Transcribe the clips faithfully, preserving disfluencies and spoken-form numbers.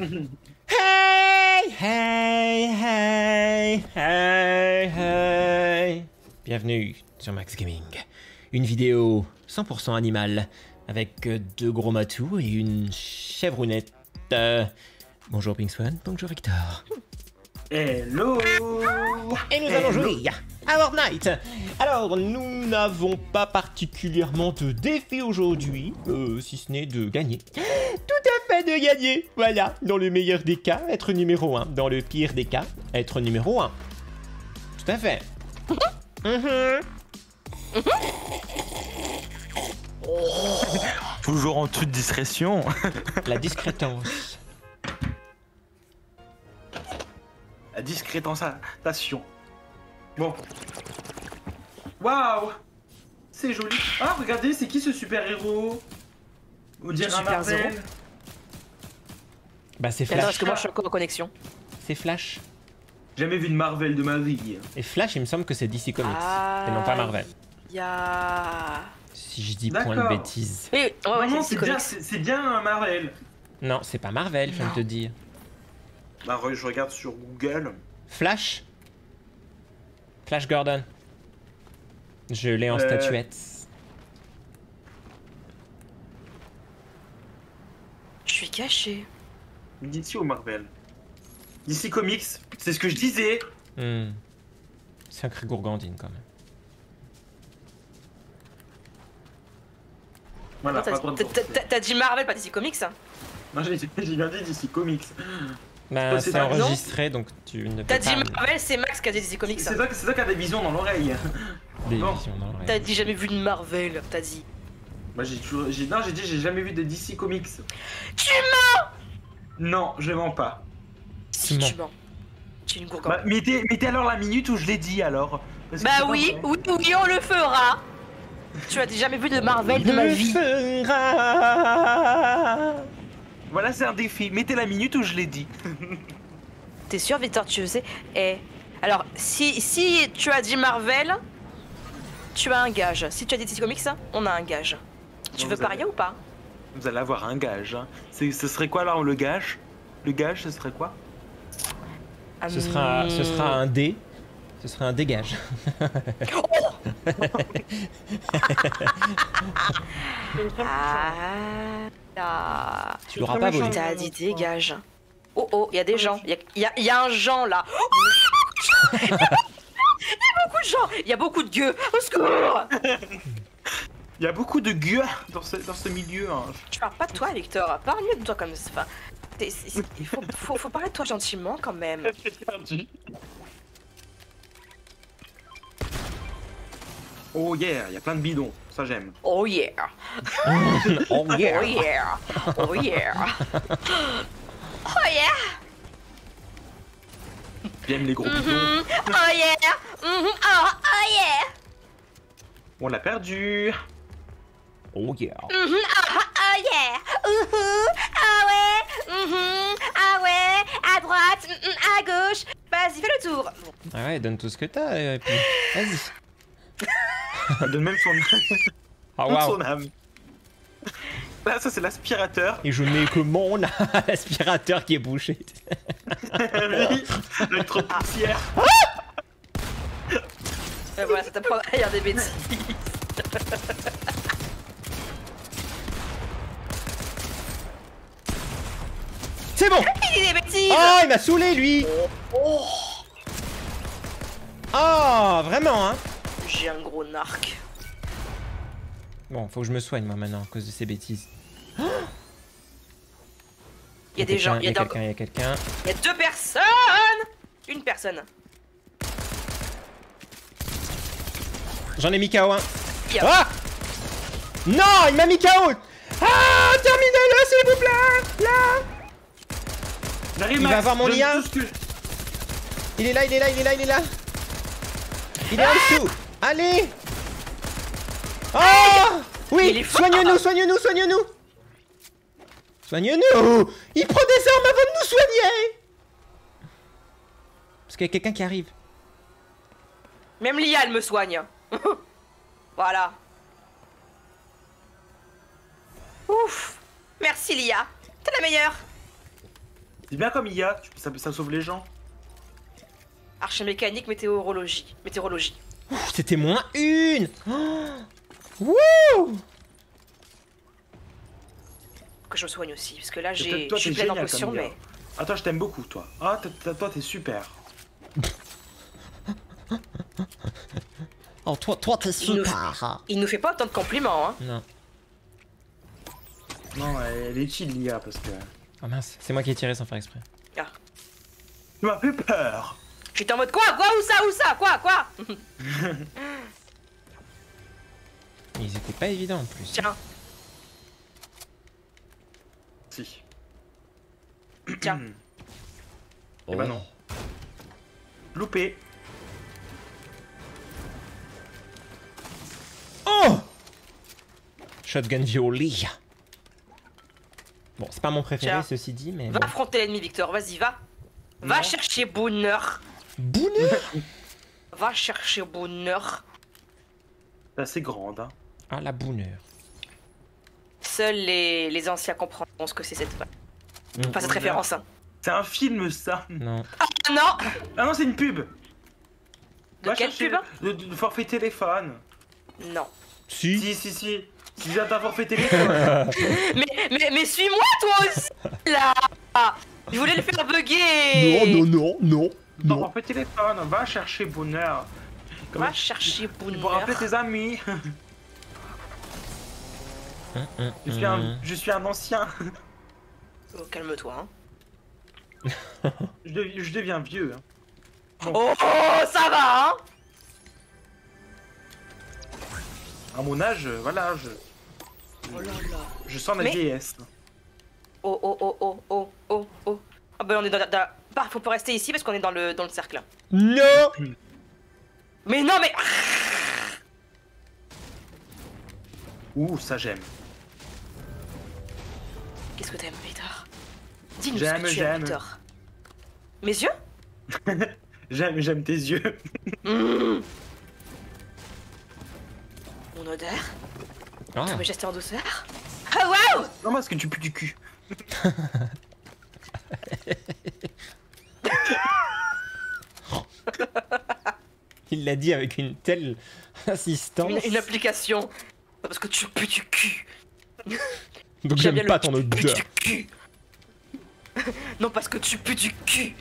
Hey, hey, hey, hey, hey. Bienvenue sur Max Gaming. Une vidéo cent pour cent animale avec deux gros matous et une chèvrounette. Euh, bonjour Pink Swan, bonjour Victor. Hello. Et nous Hello. allons jouer à War Night. Alors, nous n'avons pas particulièrement de défi aujourd'hui, euh, si ce n'est de gagner. Tout à fait de gagner. Voilà, dans le meilleur des cas, être numéro un. Dans le pire des cas, être numéro un. Tout à fait. Mm-hmm. Toujours en toute discrétion. La discrétance. La discrétentation. Bon. Waouh, c'est joli. Ah, regardez, c'est qui ce super-héros? On dirait un Marvel. Bah, c'est Flash. Parce que moi, je suis encore en connexion. C'est Flash. Jamais vu de Marvel de ma vie. Et Flash, il me semble que c'est D C Comics. Ah, et non pas Marvel. Yeah. Si je dis point de bêtises. Oui, oh, non, non, c'est bien, bien Marvel. Non, c'est pas Marvel, je viens de te dire. Bah, je regarde sur Google. Flash. Flash Gordon. Je l'ai en euh... statuette. Je suis caché. D C ou Marvel? D C Comics, c'est ce que je disais. Mmh. Sacré gourgandine quand même. Voilà, oh, t'as dit Marvel, pas D C Comics? Non, j'ai bien dit D C Comics. Bah, c'est enregistré donc tu ne peux pas. T'as dit Marvel, c'est Max qui a dit D C Comics. C'est toi, toi qui a des visions dans l'oreille. Des bon. visions dans l'oreille. T'as dit jamais vu de Marvel, t'as dit. Bah, j'ai toujours. Non, j'ai dit j'ai jamais vu de D C Comics. Tu mens! Non, je mens pas. Si, tu mens. Tu es une gourgandine. Bah, mettez, mettez alors la minute où je l'ai dit alors. Parce bah oui, oui, oui, on le fera. Tu as jamais vu de Marvel de ma vie. Voilà, c'est un défi. Mettez la minute où je l'ai dit. T'es sûr, Victor, tu sais? Eh, alors, si, si tu as dit Marvel, tu as un gage. Si tu as dit D C Comics, on a un gage. Tu non, veux parier avez... ou pas? Vous allez avoir un gage. Ce serait quoi alors le gage? Le gage, ce serait quoi? um... ce, sera, ce sera un dé. Ce sera un dégage. Oh ah, tu l'auras pas volé. T'as dit dégage. Oh oh, il y a des gens. Il y, y, y a un gens là. Oh, il y a beaucoup de gens. Il y a beaucoup de gueux. Au secours. Il y a beaucoup de gueux dans ce, dans ce milieu. Hein. Tu parles pas de toi, Victor. Parle mieux de toi comme ça. Il faut, faut, faut parler de toi gentiment quand même. C'est perdu. Oh yeah, il y a plein de bidons, ça j'aime. Oh yeah. Oh yeah. Oh yeah. Oh yeah. Oh yeah. J'aime les gros mm-hmm. bidons. Oh yeah. Mm-hmm. Oh, oh yeah. On l'a perdu. Oh yeah. Mm-hmm. Oh, oh yeah. Uh-huh. Ah ouais. Mm-hmm. Ah ouais. À droite, à gauche. Vas-y, fais le tour. Ah ouais, donne tout ce que t'as et puis vas-y. De même son âme. Ah oh, wow. Son âme. Là, ça c'est l'aspirateur. Et je n'ai que mon l'aspirateur qui est bouché. Oui, le trop poussière. Et voilà, ça t'apprend à dire des bêtises. C'est bon. Il dit des bêtises. Oh, il m'a saoulé lui. Oh, oh vraiment hein. J'ai un gros narc. Bon, faut que je me soigne moi maintenant à cause de ces bêtises. Il y a des gens, il y a quelqu'un, il y a quelqu'un. Il y a deux personnes. Une personne. J'en ai mis K O un. Ah non, il m'a mis K O. Ah, terminez-le s'il vous plaît. Là. Il va avoir mon lien. Il est là, il est là, il est là, il est là. Il est en dessous. Allez! Oh! Oui! Soigne-nous, soigne-nous, soigne-nous! Soigne-nous! Il prend des armes avant de nous soigner! Parce qu'il y a quelqu'un qui arrive. Même Lia, elle me soigne. Voilà. Ouf! Merci Lia. T'es la meilleure. C'est bien comme I A, tu, ça, ça sauve les gens. Archimécanique, météorologie. Météorologie. C'était moins une. Oh wouh. Que je me soigne aussi, parce que là j'ai. Je suis pleine en potion, mais. Ah, toi je t'aime beaucoup, toi. Ah, toi t'es super. Oh, toi, toi t'es super. Il nous fait pas autant de compliments, hein. Non. Non, elle est chill, l'I A, parce que. Ah mince, c'est moi qui ai tiré sans faire exprès. Ah. Tu m'as fait peur. J'étais en mode quoi, quoi, où ça, où ça, quoi, quoi. Ils étaient pas évidents en plus. Tiens. Si. Tiens. Oh. Et bah non. Loupé. Oh. Shotgun violée. Bon, c'est pas mon préféré, tiens, ceci dit, mais... Va bon. Affronter l'ennemi, Victor, vas-y, va. Non. Va chercher bonheur. Bonheur. Va chercher bonheur. C'est assez grande, hein. Ah, la bonheur. Seuls les, les anciens comprendront ce que c'est cette... Enfin, cette référence, hein. C'est un film, ça. Non. Ah non. Ah non, c'est une pub. De va quelle pub? Le, le forfait téléphone. Non. Si. Si, si, si. Si j'ai un forfait téléphone. mais mais, mais suis-moi, toi aussi. Là. Je voulais le faire bugger. Non, non, non, non. Ton forfait téléphone, va chercher bonheur. Comme va chercher bonheur. Pour rappeler tes amis. Je suis un, je suis un ancien. Oh, calme-toi. Hein. je, dev, je deviens vieux. Hein. Bon. Oh, oh, ça va. Hein, à mon âge, voilà, je. Oh là là. Je sens ma vieillesse. Mais... Oh oh oh oh oh oh oh. Ah bah on est dans la. Dans la... Bah, faut pas rester ici parce qu'on est dans le dans le cercle. Là. Non. Mais non mais. Ouh, ça j'aime. Qu'est-ce que t'aimes, Victor? Dis-nous ce que tu aimes, Victor. Mes yeux. J'aime, j'aime tes yeux. Mmh. Mon odeur. Ah. Tous mes gestes en douceur. Oh wow. Non, parce que tu pues du cul. Il l'a dit avec une telle insistance. Une, une application. Parce que tu pues du cul. Donc j'aime pas ton odeur. Non, parce que tu pues du cul.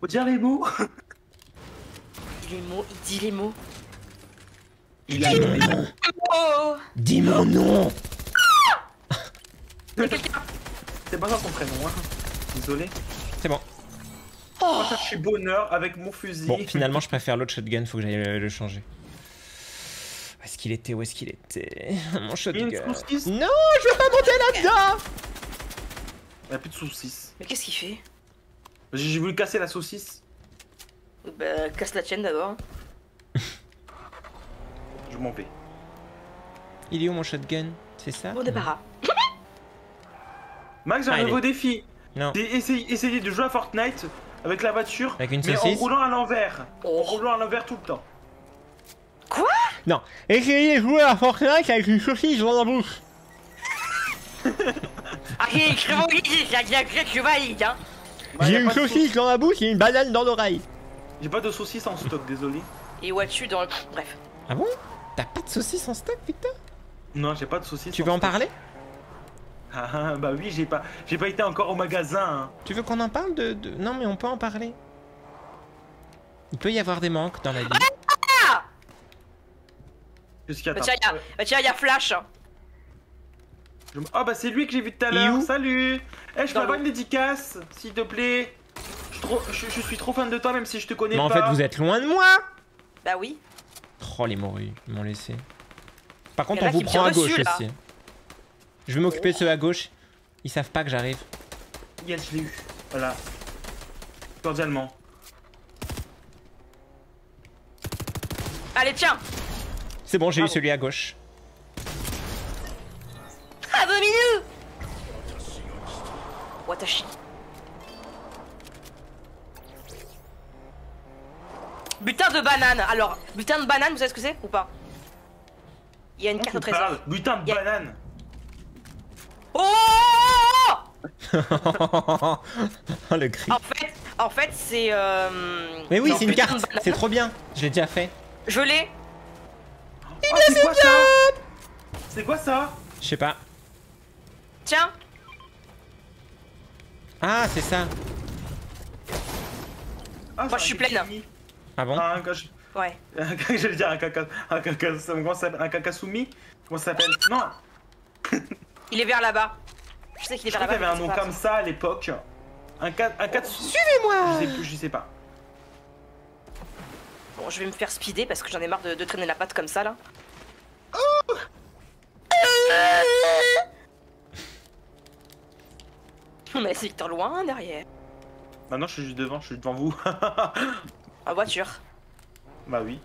Faut dire les mots. Il dit les mots, il dit les mots. Il a dit les mots. Oh. Dis mon nom. Ah. C'est pas ça son prénom, hein. Désolé. C'est bon. Oh. Je suis bonheur avec mon fusil. Bon, finalement, je préfère l'autre shotgun, faut que j'aille le, le changer. Où est-ce qu'il était? Où est-ce qu'il était? Mon shotgun. Non, je veux pas monter là-dedans. Il a plus de saucisse. Mais qu'est-ce qu'il fait? J'ai voulu casser la saucisse. Bah, casse la tienne d'abord. Je m'en vais. Il est où mon shotgun? C'est ça? Bon débarras. Max, j'ai un nouveau défi. Non. Essayer, essayer de jouer à Fortnite avec la voiture, avec une mais en roulant à l'envers. En roulant à l'envers tout le temps. Quoi? Non. Essayez de jouer à Fortnite avec une saucisse dans la bouche. Allez, c'est bon, je valide, hein. J'ai une saucisse dans la bouche et une banane dans l'oreille. J'ai pas de saucisse en stock, désolé. Et Watashi dans le... Bref. Ah bon? T'as pas de saucisse en stock, Victor? Non, j'ai pas de saucisse. Tu veux en parler? Ah bah oui, j'ai pas j'ai pas été encore au magasin. Tu veux qu'on en parle de, de... Non mais on peut en parler. Il peut y avoir des manques dans la vie. Ah qu'est-ce qu'il y a? Bah tiens, il y a... Bah, tiens, il y a Flash. Je... Oh bah c'est lui que j'ai vu tout à l'heure. Salut. Eh hey, je fais une dédicace, s'il te plaît. Je, trop... je, je suis trop fan de toi même si je te connais mais pas. Mais en fait vous êtes loin de moi. Bah oui. Oh les morues, ils m'ont laissé. Par contre on vous prend à gauche aussi. Je vais m'occuper de ceux à gauche. Ils savent pas que j'arrive. Yes, je l'ai eu. Voilà. Cordialement. Allez, tiens. C'est bon, j'ai eu celui à gauche. Ah, Minou. Watashi. Butin de banane. Alors, butin de banane, vous savez ce que c'est ou pas? Il y a une carte au trésor. Putain de banane. Oh le cri. En fait, en fait c'est... Euh... Mais oui, c'est une carte. C'est trop bien. Je l'ai déjà fait. Je l'ai. Oh, c'est quoi ça? C'est quoi ça? Je sais pas. Tiens. Ah, c'est ça. Ah, moi je suis pleine. Ah bon? Ah, un coche. Ouais. Je vais dire un caca... Un caca... Un caca soumis? Comment ça s'appelle? Non. Il est vers là-bas. Je sais qu'il est vers là-bas. Il y avait un nom comme ça à l'époque. Un caca... Suivez-moi! Je sais plus, je sais pas. Bon, je vais me faire speeder parce que j'en ai marre de, de traîner la patte comme ça là. Oh on a laissé Victor loin derrière. Bah non, je suis juste devant, je suis devant vous. En voiture. Bah oui.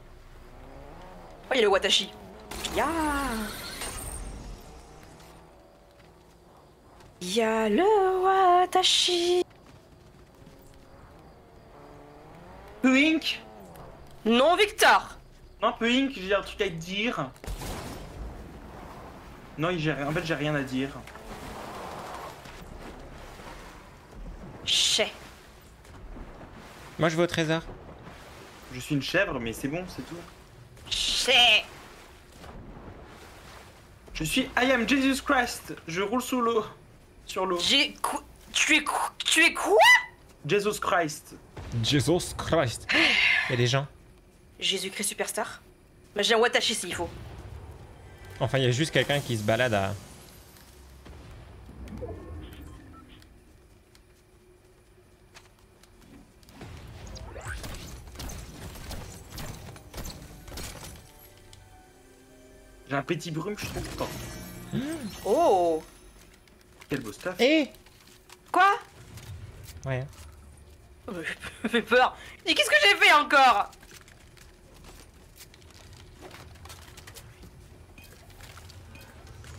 Oh, il y a le Watashi. Ya. Il y a le Watashi. Pink. Non, Victor. Non, Pink, j'ai un truc à te dire. Non, il gère... en fait, j'ai rien à dire. Chais. Moi, je vais au trésor. Je suis une chèvre, mais c'est bon, c'est tout. Chais. Je suis I am Jesus Christ. Je roule sous l'eau. Sur l'eau. J'ai... Tu es... Tu es quoi? Jesus Christ. Jesus Christ. Il y a des gens. Jésus-Christ Superstar. Bah, j'ai un Watashi s'il faut. Enfin, il y a juste quelqu'un qui se balade à... J'ai un petit brume, je trouve pas. Mmh. Oh! Quel beau stuff! Eh! Quoi? Ouais. Ça fait peur. Et qu'est-ce que j'ai fait encore?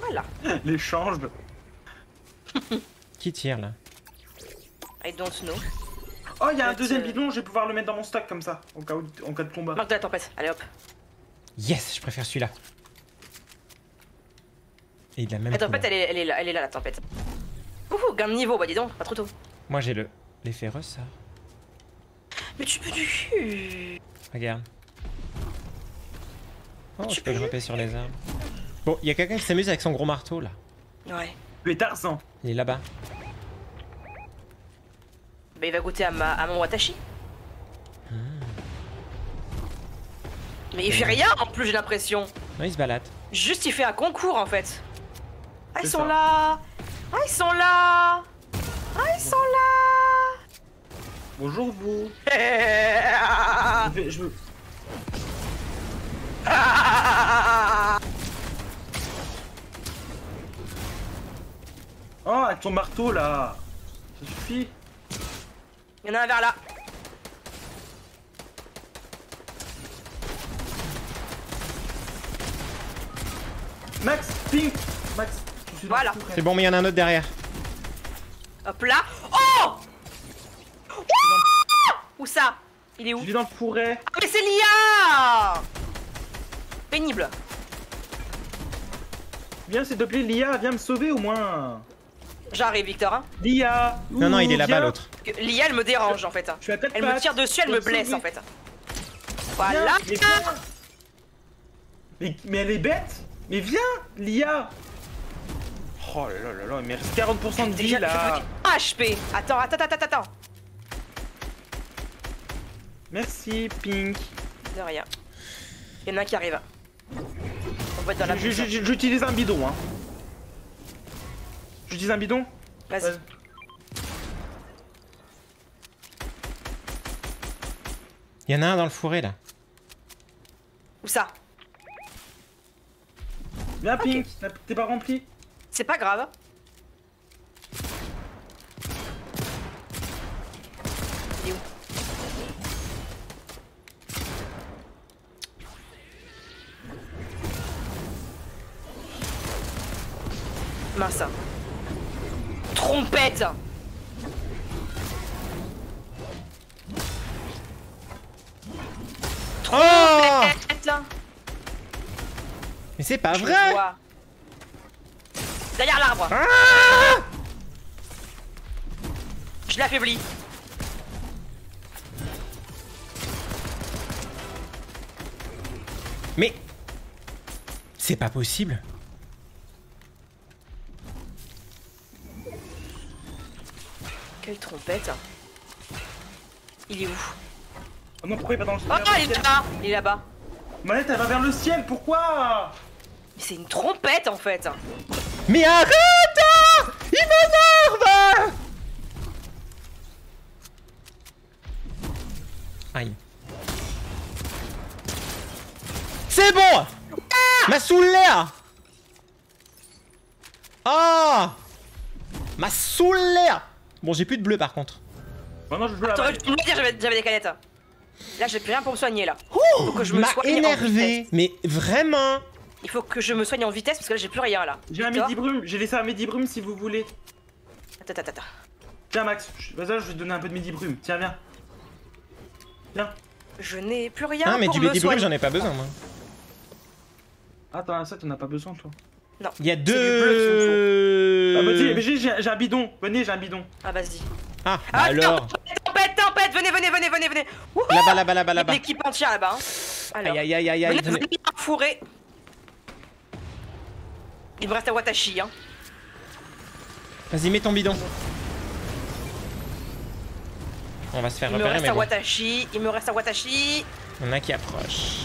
Voilà. L'échange. Qui tire là? I don't know. Oh, il y a un deuxième bidon, je vais pouvoir le mettre dans mon stack comme ça, en cas, où, en cas de combat. Marque de la tempête, allez hop. Yes, je préfère celui-là. Et de la même. La tempête, elle est, elle est là, elle est là la tempête. Ouh, gain de niveau, bah dis donc, pas trop tôt. Moi j'ai le l'effet ressort. Mais tu peux du. Regarde. Oh, tu je peux grimper sur les arbres. Bon, il y a quelqu'un qui s'amuse avec son gros marteau là. Ouais. Le Tarzan. Il est là-bas. Bah il va goûter à ma à mon Watashi. Hmm. Mais il fait rien en plus, j'ai l'impression. Non, il se balade. Juste il fait un concours en fait. Ah ils sont ça. Là. Ah ils sont là. Ah ils sont là. Bonjour vous. je vais, je veux... ah Oh, avec ton marteau là. Ça suffit. Il y en a un vers là. Max, Pink, Max. Voilà. C'est bon, mais il y en a un autre derrière. Hop là. Oh oh où ça? Il est où? Je suis dans le fourré. Ah mais c'est Lia. Pénible. Viens s'il te plaît Lia, viens me sauver au moins. J'arrive Victor hein. Lia. Non non il est là-bas l'autre. Lia elle me dérange en fait. Je elle pattes. Me tire dessus, elle me blesse sauver. En fait. Voilà. Viens, mais, mais elle est bête. Mais viens Lia. Oh là là là, il me reste quarante pour cent de vie là. H P. Attends, attends, attends, attends. Merci Pink. De rien. Il y en a un qui arrive. On va être dans la. J'utilise un bidon hein. J'utilise un bidon. Vas-y. Vas il y en a un dans le fourré là. Où ça? Viens Pink, okay. T'es pas rempli. C'est pas grave. Il est où? Mince. Trompette. Trompette oh. Mais c'est pas vrai. Derrière l'arbre. Ah, je l'affaiblis. Mais c'est pas possible. Quelle trompette. Il est où? Oh non, pourquoi il est pas dans le ciel? Oh, il est là-bas. Il est là-bas. Manette, elle va vers le ciel, pourquoi? Mais c'est une trompette en fait. Mais arrête! Il m'énerve! Aïe. C'est bon! Ah, m'a saoulé! Ah! M'a saoulé! Bon, j'ai plus de bleu par contre. Maintenant je joue la balle. Tu me dire j'avais des canettes. Là, j'ai plus rien pour me soigner là. Ouh, faut que je me soigne énervé. Mais vraiment. Il faut que je me soigne en vitesse parce que là, j'ai plus rien là. J'ai un médibrume, j'ai laissé un médibrume si vous voulez. Attends, attends, attends. Tiens, Max, vas-y, je vais te donner un peu de médibrume. Tiens, viens. Viens. Je n'ai plus rien. Ah, mais pour du médibrume, j'en ai pas besoin moi. Attends, ça, t'en as pas besoin toi. Non. Il y a deux. Ah, vas-y, mais j'ai un bidon. Venez, j'ai un bidon. Ah, vas-y. Ah, bah alors. Tempête, tempête, venez, venez, venez, venez, venez. Là-bas, là-bas, là-bas, là-bas. L'équipe entière là-bas. Aïe, aïe, aïe, aïe, aïe. Venez fourrer. Il me reste à Watashi, hein. Vas-y, mets ton bidon. On va se faire repérer, mais bon. Il me reste à Watashi, il me reste à Watashi. Il y en a qui approche.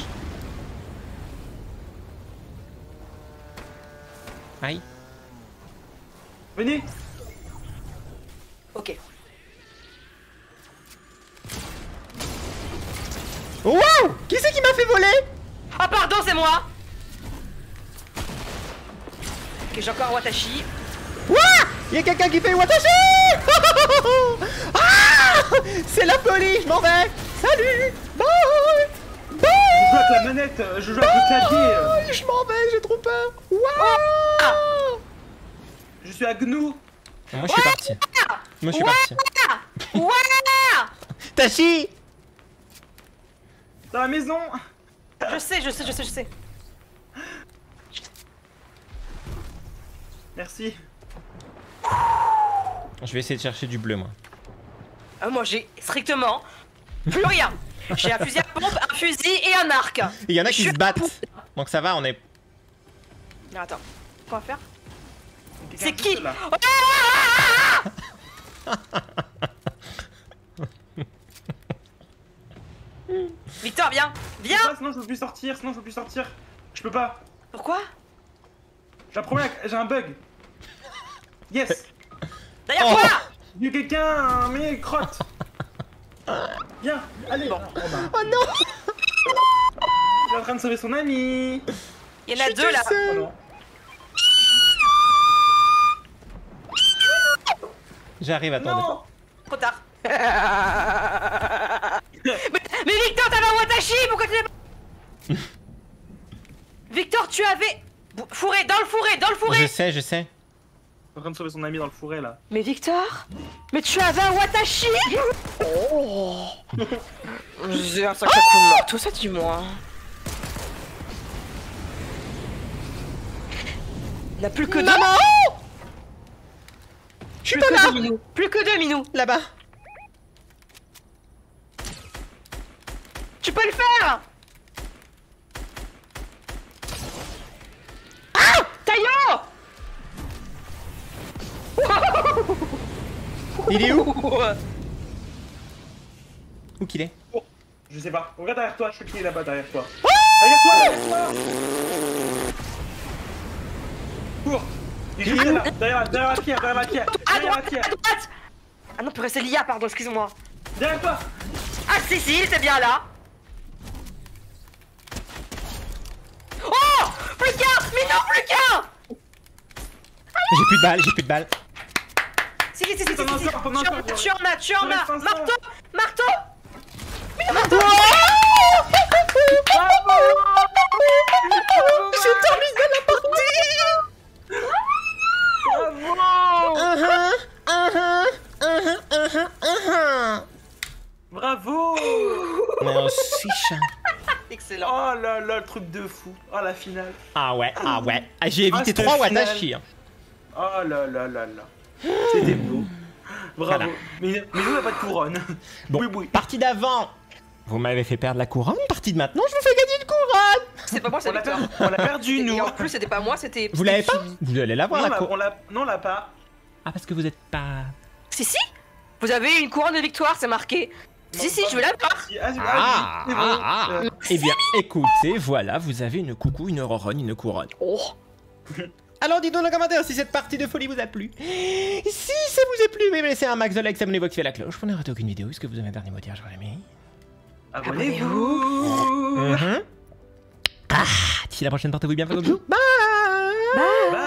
Aïe. Venez. Ok. Wow! Qui c'est qui m'a fait voler? Ah pardon, c'est moi. Ok, j'ai encore un Watashi. Ouah! Il y a quelqu'un qui fait le Watashi. Ah, c'est la folie, je m'en vais. Salut. Bye. Bye. Je joue avec la manette, je joue avec le clavier. Je m'en vais, j'ai trop peur. Wow. Ah. Je suis à Gnou. Moi je suis parti. Moi je suis parti. Voilà. Tashi. Dans la maison. Je sais, je sais, je sais, je sais. Merci. Je vais essayer de chercher du bleu, moi. Ah, moi, j'ai strictement plus rien. J'ai un fusil à pompe, un fusil et un arc. Il y en a qui je se battent. Donc ça va, on est... Non, attends. Quoi faire? C'est qui? Victor, viens! Viens! Je pas, sinon je peux plus sortir, sinon je peux plus sortir. Je peux pas. Pourquoi? J'ai un problème, j'ai un bug. Yes! D'ailleurs, oh, quoi? Il y a quelqu'un, mais crotte. Viens, allez. Bon. Oh, bah. Oh non! Il est en train de sauver son ami. Il y en a deux là. Oh, j'arrive, attendez. Non. Trop tard. Mais, mais Victor, t'avais un Watashi, pourquoi tu l'es pas... Victor, tu avais... Fourré, dans le fourré, dans le fourré. Je sais, je sais. En train de sauver son ami dans le fourré, là. Mais Victor, mais tu avais un Watashi. Oh. J'ai un sacré coup de marteau, ça, dis-moi. Il n'y a plus que deux... Je suis pas là. Plus que deux, Minou, là-bas. Tu peux le faire! Ah! Taillot! Il est où? Où qu'il est? Oh, je sais pas. Regarde derrière toi, je suis qu'il est là-bas derrière toi. Oh, derrière toi, derrière toi. Cours! Il est là, derrière la pierre, derrière la pierre, derrière la pierre. À droite! Ah non, purée, c'est Lia, pardon, excuse-moi. Derrière toi! Ah si, si, c'est bien là! Plus qu'un! Mais non, plus qu'un! J'ai plus de balles, j'ai plus de balles. Si, si, si, si, si, tu suis en main, tu es en main. Marteau, marteau. Mais non, marteau. J'ai terminé la partie. Bravo. Uh-huh, uh-huh, uh-huh, uh-huh. Bravo. Merci, chat. excellent. Oh là là, le truc de fou. Oh la finale. Ah ouais, ah ouais. Ah, j'ai évité ah, trois Watashi. Hein. Oh là là là là. C'était beau. Bravo. Voilà. Mais, mais nous, on n'a pas de couronne. Bon, oui, oui. Partie d'avant, vous m'avez fait perdre la couronne. Partie de maintenant, je vous fais gagner une couronne. C'est pas moi, c'est Victor. On l'a perdu, nous. Et en plus, c'était pas moi, c'était. Vous l'avez pas? Vous allez l'avoir, la couronne. Non, on l'a pas. Ah, parce que vous êtes pas. Si, si. Vous avez une couronne de victoire, c'est marqué. Non, si, si, je veux l'avoir. Ah, ah, ah, ah. Eh bien, écoutez, voilà, vous avez une coucou, une roronne, une couronne. Oh. Alors, dites-nous dans les commentaires si cette partie de folie vous a plu. Si ça vous a plu, mais laissez un max de likes, abonnez-vous, activez la cloche. Pour ne rater aucune vidéo, est-ce que vous avez un dernier mot à dire, Jeremy? Abonnez-vous. D'ici la prochaine, portez-vous bien, faites comme vous. Bye. Bye.